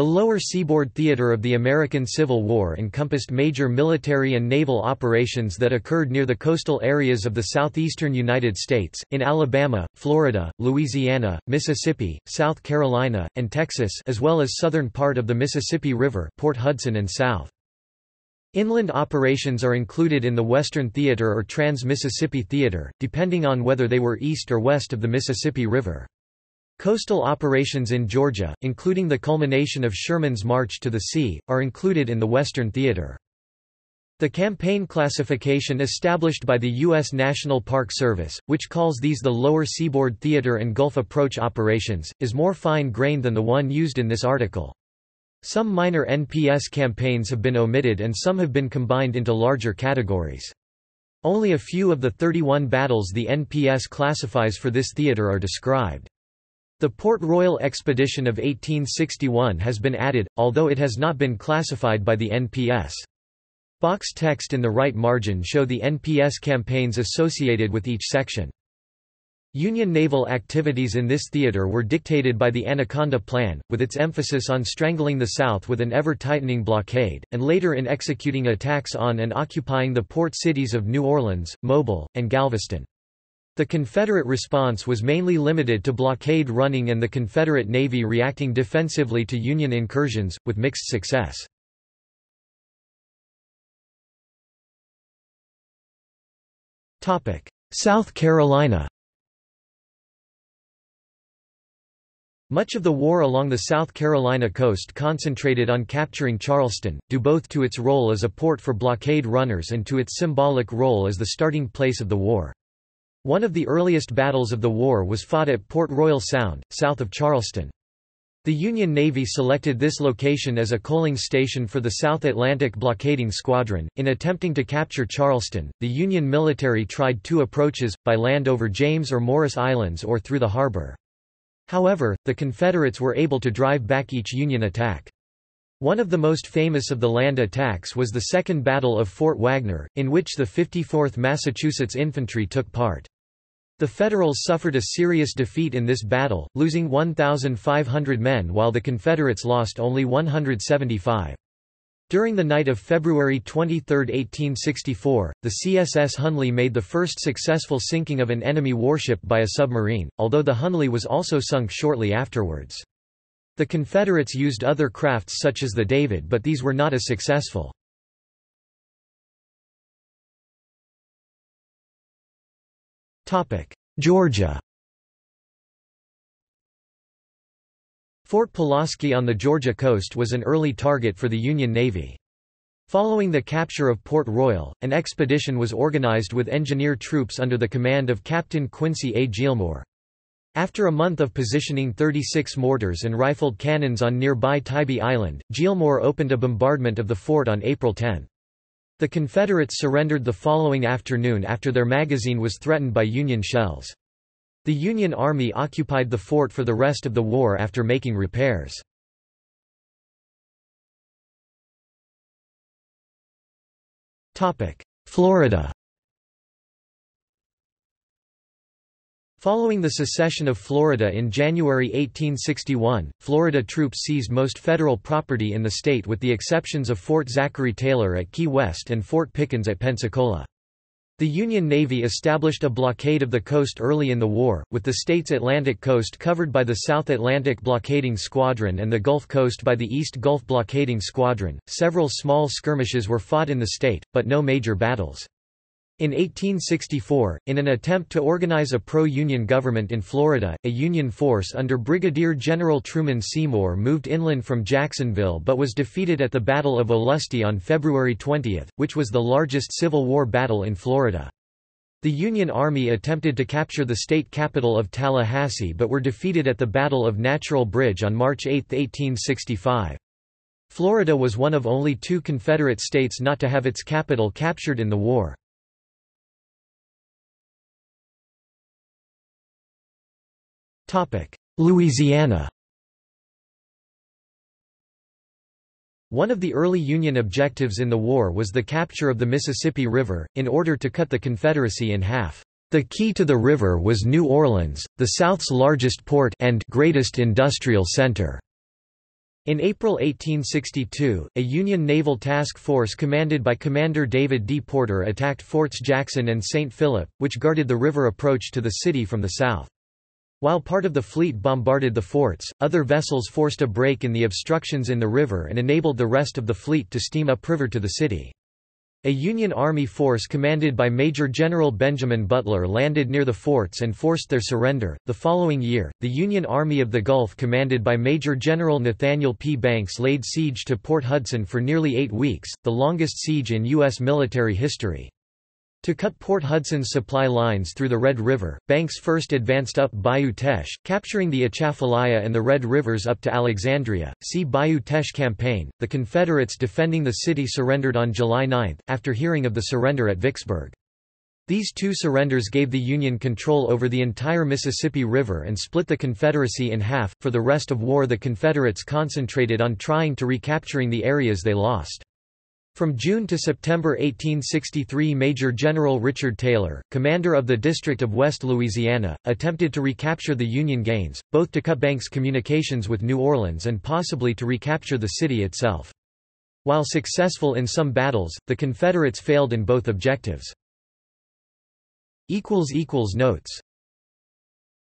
The Lower Seaboard Theater of the American Civil War encompassed major military and naval operations that occurred near the coastal areas of the southeastern United States, in Alabama, Florida, Louisiana, Mississippi, South Carolina, and Texas, as well as southern part of the Mississippi River, Port Hudson and south. Inland operations are included in the Western Theater or Trans-Mississippi Theater, depending on whether they were east or west of the Mississippi River. Coastal operations in Georgia, including the culmination of Sherman's March to the Sea, are included in the Western Theater. The campaign classification established by the U.S. National Park Service, which calls these the Lower Seaboard Theater and Gulf Approach operations, is more fine-grained than the one used in this article. Some minor NPS campaigns have been omitted and some have been combined into larger categories. Only a few of the 31 battles the NPS classifies for this theater are described. The Port Royal Expedition of 1861 has been added, although it has not been classified by the NPS. Box text in the right margin show the NPS campaigns associated with each section. Union naval activities in this theater were dictated by the Anaconda Plan, with its emphasis on strangling the South with an ever-tightening blockade, and later in executing attacks on and occupying the port cities of New Orleans, Mobile, and Galveston. The Confederate response was mainly limited to blockade running and the Confederate Navy reacting defensively to Union incursions, with mixed success. South Carolina. Much of the war along the South Carolina coast concentrated on capturing Charleston, due both to its role as a port for blockade runners and to its symbolic role as the starting place of the war. One of the earliest battles of the war was fought at Port Royal Sound, south of Charleston. The Union Navy selected this location as a coaling station for the South Atlantic Blockading Squadron. In attempting to capture Charleston, the Union military tried two approaches, by land over James or Morris Islands or through the harbor. However, the Confederates were able to drive back each Union attack. One of the most famous of the land attacks was the Second Battle of Fort Wagner, in which the 54th Massachusetts Infantry took part. The Federals suffered a serious defeat in this battle, losing 1,500 men while the Confederates lost only 175. During the night of February 23, 1864, the CSS Hunley made the first successful sinking of an enemy warship by a submarine, although the Hunley was also sunk shortly afterwards. The Confederates used other crafts such as the David, but these were not as successful. Georgia. Fort Pulaski on the Georgia coast was an early target for the Union Navy. Following the capture of Port Royal, an expedition was organized with engineer troops under the command of Captain Quincy A. Gilmore. After a month of positioning 36 mortars and rifled cannons on nearby Tybee Island, Gilmore opened a bombardment of the fort on April 10. The Confederates surrendered the following afternoon after their magazine was threatened by Union shells. The Union Army occupied the fort for the rest of the war after making repairs. Florida. Following the secession of Florida in January 1861, Florida troops seized most federal property in the state with the exceptions of Fort Zachary Taylor at Key West and Fort Pickens at Pensacola. The Union Navy established a blockade of the coast early in the war, with the state's Atlantic coast covered by the South Atlantic Blockading Squadron and the Gulf Coast by the East Gulf Blockading Squadron. Several small skirmishes were fought in the state, but no major battles. In 1864, in an attempt to organize a pro-Union government in Florida, a Union force under Brigadier General Truman Seymour moved inland from Jacksonville but was defeated at the Battle of Olustee on February 20, which was the largest Civil War battle in Florida. The Union Army attempted to capture the state capital of Tallahassee but were defeated at the Battle of Natural Bridge on March 8, 1865. Florida was one of only two Confederate states not to have its capital captured in the war. Louisiana. One of the early Union objectives in the war was the capture of the Mississippi River, in order to cut the Confederacy in half. The key to the river was New Orleans, the South's largest port and greatest industrial center. In April 1862, a Union naval task force commanded by Commander David D. Porter attacked Forts Jackson and St. Philip, which guarded the river approach to the city from the south. While part of the fleet bombarded the forts, other vessels forced a break in the obstructions in the river and enabled the rest of the fleet to steam upriver to the city. A Union Army force commanded by Major General Benjamin Butler landed near the forts and forced their surrender. The following year, the Union Army of the Gulf commanded by Major General Nathaniel P. Banks laid siege to Port Hudson for nearly 8 weeks, the longest siege in U.S. military history. To cut Port Hudson's supply lines through the Red River, Banks first advanced up Bayou Teche, capturing the Atchafalaya and the Red Rivers up to Alexandria. See Bayou Teche Campaign. The Confederates defending the city surrendered on July 9, after hearing of the surrender at Vicksburg. These two surrenders gave the Union control over the entire Mississippi River and split the Confederacy in half. For the rest of war, the Confederates concentrated on trying to recapturing the areas they lost. From June to September 1863, Major General Richard Taylor, commander of the District of West Louisiana, attempted to recapture the Union gains, both to cut Banks' communications with New Orleans and possibly to recapture the city itself. While successful in some battles, the Confederates failed in both objectives. Notes